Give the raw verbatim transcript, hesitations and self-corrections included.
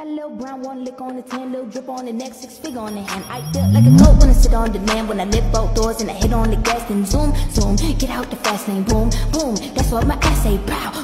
Got a little brown, one lick on the tan, little drip on the neck, six figure on the hand. I felt like a goat when I sit on demand. When I lift both doors and I hit on the gas, then zoom, zoom, get out the fast lane, boom, boom. That's what my ass say, pow.